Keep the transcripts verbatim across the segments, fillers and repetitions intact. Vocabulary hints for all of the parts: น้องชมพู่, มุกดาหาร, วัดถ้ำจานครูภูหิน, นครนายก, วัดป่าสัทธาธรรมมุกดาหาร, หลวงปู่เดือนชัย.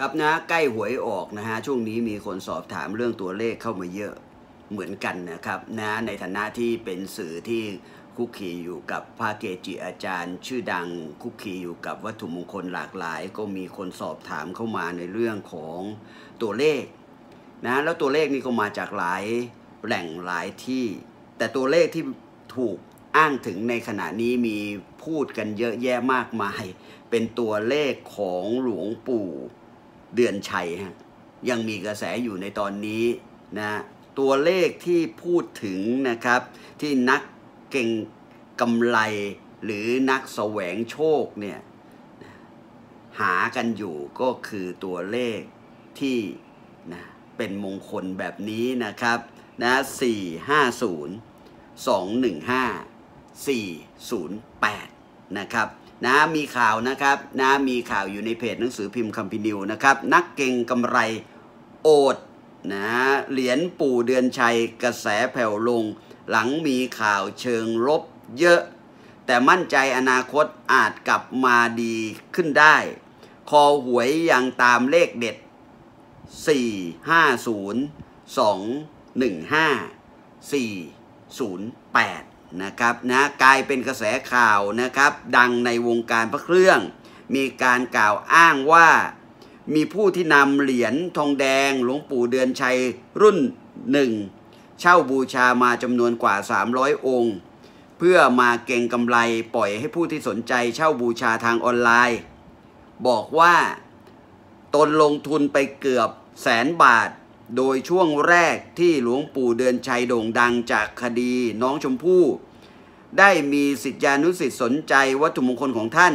ครับนะใกล้หวยออกนะฮะช่วงนี้มีคนสอบถามเรื่องตัวเลขเข้ามาเยอะเหมือนกันนะครับนะในฐานะที่เป็นสื่อที่คุกคีอยู่กับพระเกจิอาจารย์ชื่อดังคุกคีอยู่กับวัตถุมงคลหลากหลายก็มีคนสอบถามเข้ามาในเรื่องของตัวเลขนะแล้วตัวเลขนี่ก็มาจากหลายแหล่งหลายที่แต่ตัวเลขที่ถูกอ้างถึงในขณะนี้มีพูดกันเยอะแยะมากมายเป็นตัวเลขของหลวงปู่เดือนชัยฮะยังมีกระแสอยู่ในตอนนี้นะตัวเลขที่พูดถึงนะครับที่นักเก่งกำไรหรือนักแสวงโชคเนี่ยหากันอยู่ก็คือตัวเลขที่นะเป็นมงคลแบบนี้นะครับนะสี่ห้าศูนย์ สองหนึ่งห้า สี่ศูนย์แปดนะครับนะมีข่าวนะครับนะมีข่าวอยู่ในเพจหนังสือพิมพ์คัมพีนิวนะครับนักเก่งกำไรโอดนะเหรียญปู่เดือนชัยกระแสแผ่วลงหลังมีข่าวเชิงลบเยอะแต่มั่นใจอนาคตอาจกลับมาดีขึ้นได้คอหวยยังตามเลขเด็ดสี่ห้าศูนย์ สองหนึ่งห้า สี่ศูนย์แปดนะครับนะกลายเป็นกระแสข่าวนะครับดังในวงการพระเครื่องมีการกล่าวอ้างว่ามีผู้ที่นำเหรียญทองแดงหลวงปู่เดือนชัยรุ่นหนึ่งเช่าบูชามาจำนวนกว่าสามร้อยองค์เพื่อมาเก็งกำไรปล่อยให้ผู้ที่สนใจเช่าบูชาทางออนไลน์บอกว่าตนลงทุนไปเกือบแสนบาทโดยช่วงแรกที่หลวงปู่เดือนชัยโด่งดังจากคดีน้องชมพู่ได้มีศิษยานุศิษย์สนใจวัตถุมงคลของท่าน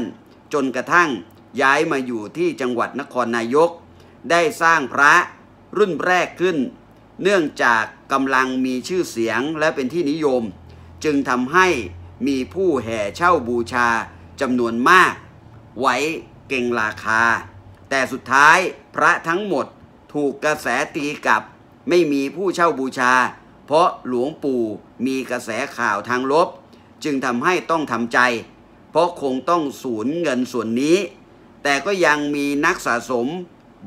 จนกระทั่งย้ายมาอยู่ที่จังหวัดนครนายกได้สร้างพระรุ่นแรกขึ้นเนื่องจากกำลังมีชื่อเสียงและเป็นที่นิยมจึงทำให้มีผู้แห่เช่าบูชาจำนวนมากไว้เก่งราคาแต่สุดท้ายพระทั้งหมดถูกกระแสตีกลับไม่มีผู้เช่าบูชาเพราะหลวงปู่มีกระแสข่าวทางลบจึงทำให้ต้องทำใจเพราะคงต้องสูญเงินส่วนนี้แต่ก็ยังมีนักสะสม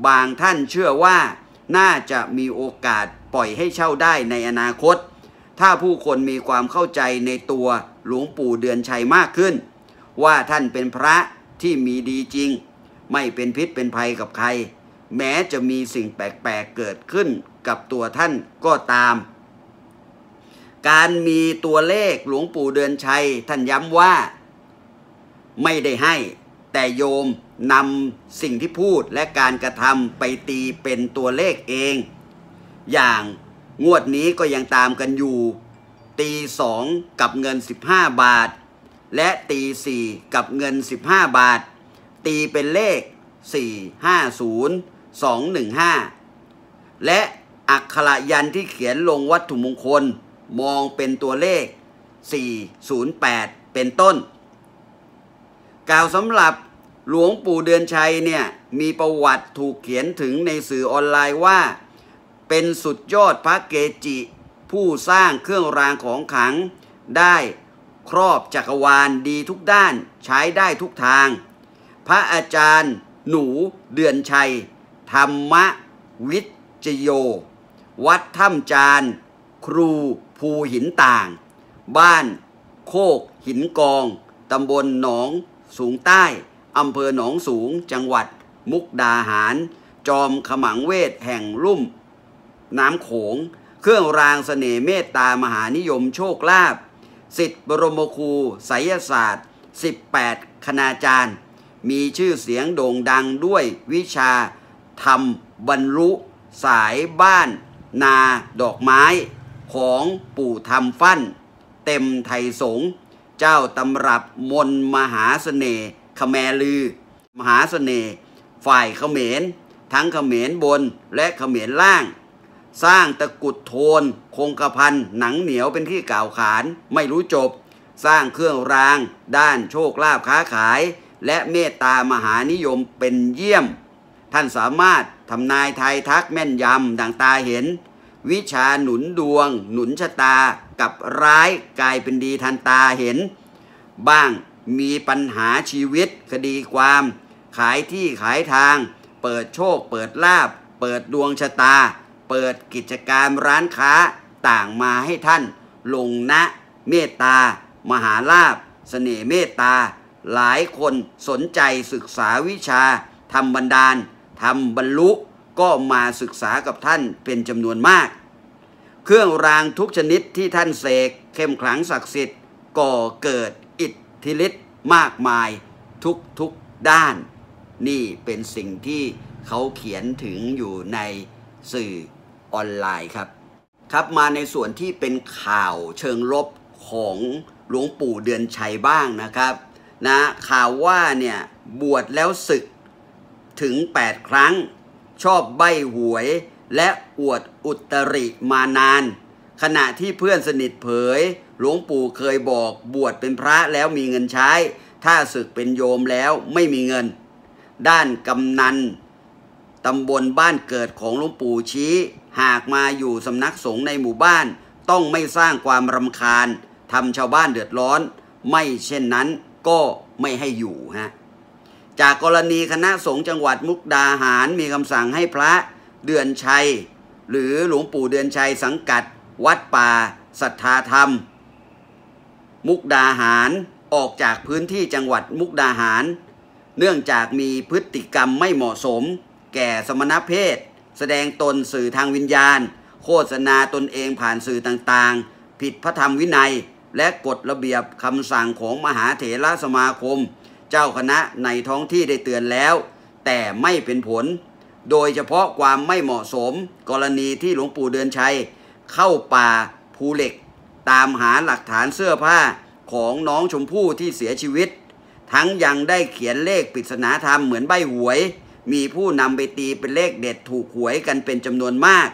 บางท่านเชื่อว่าน่าจะมีโอกาสปล่อยให้เช่าได้ในอนาคตถ้าผู้คนมีความเข้าใจในตัวหลวงปู่เดือนชัยมากขึ้นว่าท่านเป็นพระที่มีดีจริงไม่เป็นพิษเป็นภัยกับใครแม้จะมีสิ่งแปลกๆเกิดขึ้นกับตัวท่านก็ตามการมีตัวเลขหลวงปู่เดือนชัยท่านย้ำว่าไม่ได้ให้แต่โยมนำสิ่งที่พูดและการกระทำไปตีเป็นตัวเลขเองอย่างงวดนี้ก็ยังตามกันอยู่ตีสองกับเงินสิบห้าบาทและตีสี่กับเงินสิบห้าบาทตีเป็นเลขสี่ห้าศูนย์ สองหนึ่งห้าและอักขระยันต์ที่เขียนลงวัตถุมงคลมองเป็นตัวเลขสี่ศูนย์แปดเป็นต้นกล่าวสำหรับหลวงปู่เดือนชัยเนี่ยมีประวัติถูกเขียนถึงในสื่อออนไลน์ว่าเป็นสุดยอดพระเกจิผู้สร้างเครื่องรางของขลังได้ครอบจักรวาลดีทุกด้านใช้ได้ทุกทางพระอาจารย์หนูเดือนชัยธรรมวิจโยวัดถ้ำจานครูภูหินต่างบ้านโคกหินกองตำบลหนองสูงใต้อำเภอหนองสูงจังหวัดมุกดาหารจอมขมังเวทแห่งลุ่มน้ำโขงเครื่องรางเสน่ห์เมตตามหานิยมโชคลาภศิษย์บรมครูไสยศาสตร์สิบแปดคณาจารย์มีชื่อเสียงโด่งดังด้วยวิชาธรรมบรรลุสายบ้านนาดอกไม้ของปู่ธรรมฟั่นเต็มไทยสงฆ์เจ้าตำรับมนต์มหาเสน่ห์ขแมลือมหาเสน่ห์ฝ่ายเขมรทั้งเขมรบนและเขมรล่างสร้างตะกุดโทนคงกระพันหนังเหนียวเป็นที่กล่าวขานไม่รู้จบสร้างเครื่องรางด้านโชคลาภค้าขายและเมตตามหานิยมเป็นเยี่ยมท่านสามารถทำนายทายทักแม่นยำดังตาเห็นวิชาหนุนดวงหนุนชะตากับร้ายกลายเป็นดีทันตาเห็นบ้างมีปัญหาชีวิตคดีความขายที่ขายทางเ เปิดโชคเปิดลาภเปิดดวงชะตาเปิดกิจการร้านค้าต่างมาให้ท่านลงนะเมตตามหาลาภเสน่ห์เมตตาหลายคนสนใจศึกษาวิชาทำบันดาลทำบรรลุก็มาศึกษากับท่านเป็นจำนวนมากเครื่องรางทุกชนิดที่ท่านเสกเข้มขลังศักดิ์สิทธิ์ก่อเกิดอิทธิฤทธิ์มากมายทุกๆด้านนี่เป็นสิ่งที่เขาเขียนถึงอยู่ในสื่อออนไลน์ครับครับมาในส่วนที่เป็นข่าวเชิงลบของหลวงปู่เดือนชัยบ้างนะครับนะข่าวว่าเนี่ยบวชแล้วศึกถึงแปดครั้งชอบใบ้หวยและอวดอุตริมานานขณะที่เพื่อนสนิทเผยหลวงปู่เคยบอกบวชเป็นพระแล้วมีเงินใช้ถ้าศึกเป็นโยมแล้วไม่มีเงินด้านกำนันตำบลบ้านเกิดของหลวงปู่ชี้หากมาอยู่สำนักสงฆ์ในหมู่บ้านต้องไม่สร้างความรำคาญทำชาวบ้านเดือดร้อนไม่เช่นนั้นก็ไม่ให้อยู่ฮะจากกรณีคณะสงฆ์จังหวัดมุกดาหารมีคำสั่งให้พระเดือนชัยหรือหลวงปู่เดือนชัยสังกัดวัดป่าสัทธาธรรมมุกดาหารออกจากพื้นที่จังหวัดมุกดาหารเนื่องจากมีพฤติกรรมไม่เหมาะสมแก่สมณเพศแสดงตนสื่อทางวิญญาณโฆษณาตนเองผ่านสื่อต่างๆผิดพระธรรมวินัยและกฎระเบียบคำสั่งของมหาเถรสมาคมเจ้าคณะในท้องที่ได้เตือนแล้วแต่ไม่เป็นผลโดยเฉพาะความไม่เหมาะสมกรณีที่หลวงปู่เดือนชัยเข้าป่าภูเหล็กตามหาหลักฐานเสื้อผ้าของน้องชมพู่ที่เสียชีวิตทั้งยังได้เขียนเลขปริศนาธรรมเหมือนใบหวยมีผู้นำไปตีเป็นเลขเด็ดถูกหวยกันเป็นจำนวนมาก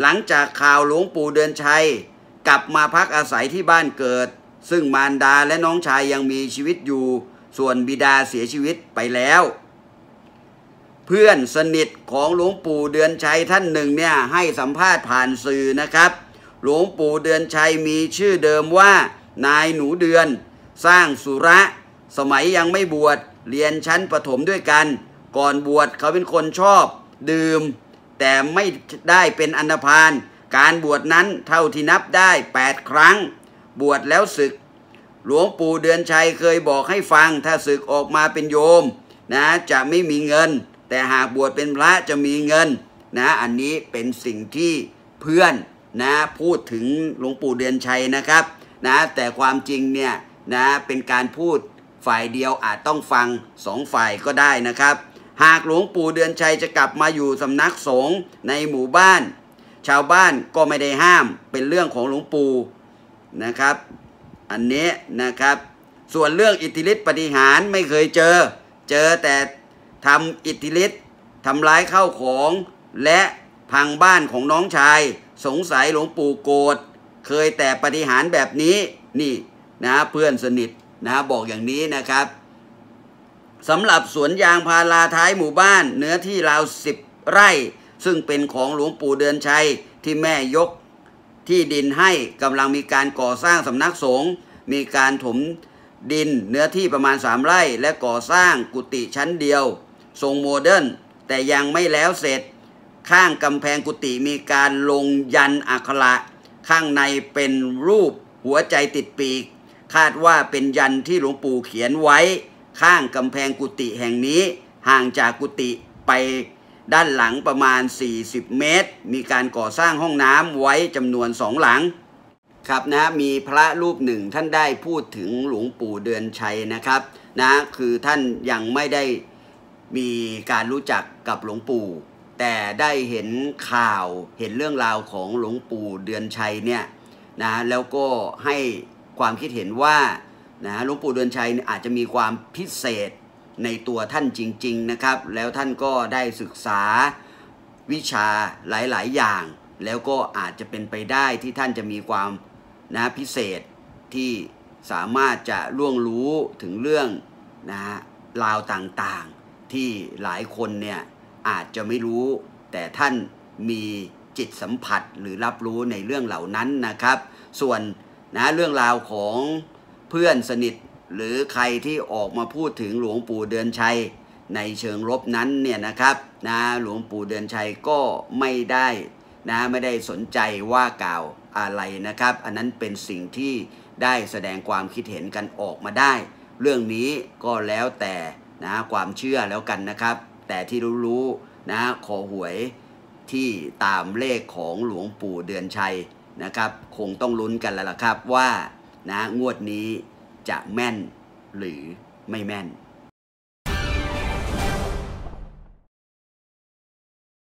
หลังจากข่าวหลวงปู่เดือนชัยกลับมาพักอาศัยที่บ้านเกิดซึ่งมารดาและน้องชายยังมีชีวิตอยู่ส่วนบิดาเสียชีวิตไปแล้วเพื่อนสนิทของหลวงปู่เดือนชัยท่านหนึ่งเนี่ยให้สัมภาษณ์ผ่านสื่อนะครับหลวงปู่เดือนชัยมีชื่อเดิมว่านายหนูเดือนสร้างสุระสมัยยังไม่บวชเรียนชั้นประถมด้วยกันก่อนบวชเขาเป็นคนชอบดื่มแต่ไม่ได้เป็นอันธพาลการบวชนั้นเท่าที่นับได้แปดครั้งบวชแล้วศึกหลวงปู่เดือนชัยเคยบอกให้ฟังถ้าศึกออกมาเป็นโยมนะจะไม่มีเงินแต่หากบวชเป็นพระจะมีเงินนะอันนี้เป็นสิ่งที่เพื่อนนะพูดถึงหลวงปู่เดือนชัยนะครับนะแต่ความจริงเนี่ยนะเป็นการพูดฝ่ายเดียวอาจต้องฟังสองฝ่ายก็ได้นะครับหากหลวงปู่เดือนชัยจะกลับมาอยู่สำนักสงฆ์ในหมู่บ้านชาวบ้านก็ไม่ได้ห้ามเป็นเรื่องของหลวงปู่นะครับอันนี้นะครับส่วนเรื่องอิทธิฤทธิปฏิหารไม่เคยเจอเจอแต่ทำอิทธิฤทธิ์ทำร้ายเข้าของและพังบ้านของน้องชายสงสัยหลวงปู่โกรธเคยแต่ปฏิหารแบบนี้นี่นะเพื่อนสนิทนะบอกอย่างนี้นะครับสำหรับสวนยางพาราท้ายหมู่บ้านเนื้อที่ราวสิบไร่ซึ่งเป็นของหลวงปู่เดือนชัยที่แม่ยกที่ดินให้กำลังมีการก่อสร้างสำนักสงฆ์มีการถมดินเนื้อที่ประมาณสามไร่และก่อสร้างกุฏิชั้นเดียวทรงโมเดิร์นแต่ยังไม่แล้วเสร็จข้างกำแพงกุฏิมีการลงยันอักขระข้างในเป็นรูปหัวใจติดปีกคาดว่าเป็นยันที่หลวงปู่เขียนไว้ข้างกำแพงกุฏิแห่งนี้ห่างจากกุฏิไปด้านหลังประมาณสี่สิบเมตรมีการก่อสร้างห้องน้ำไว้จำนวนสองหลังครับนะมีพระรูปหนึ่งท่านได้พูดถึงหลวงปู่เดือนชัยนะครับนะคือท่านยังไม่ได้มีการรู้จักกับหลวงปู่แต่ได้เห็นข่าวเห็นเรื่องราวของหลวงปู่เดือนชัยเนี่ยนะแล้วก็ให้ความคิดเห็นว่านะหลวงปู่เดือนชัยอาจจะมีความพิเศษในตัวท่านจริงๆนะครับแล้วท่านก็ได้ศึกษาวิชาหลายๆอย่างแล้วก็อาจจะเป็นไปได้ที่ท่านจะมีความนะพิเศษที่สามารถจะล่วงรู้ถึงเรื่องนะราวต่างๆที่หลายคนเนี่ยอาจจะไม่รู้แต่ท่านมีจิตสัมผัสหรือรับรู้ในเรื่องเหล่านั้นนะครับส่วนนะเรื่องราวของเพื่อนสนิทหรือใครที่ออกมาพูดถึงหลวงปู่เดือนชัย ในเชิงลบนั้นเนี่ยนะครับนะหลวงปู่เดือนชัยก็ไม่ได้นะไม่ได้สนใจว่ากล่าวอะไรนะครับอันนั้นเป็นสิ่งที่ได้แสดงความคิดเห็นกันออกมาได้เรื่องนี้ก็แล้วแต่นะความเชื่อแล้วกันนะครับแต่ที่รู้ๆนะขอหวยที่ตามเลขของหลวงปู่เดือนชัยนะครับคงต้องลุ้นกันแล้วล่ะครับว่านะงวดนี้จะแม่นหรือไม่แม่น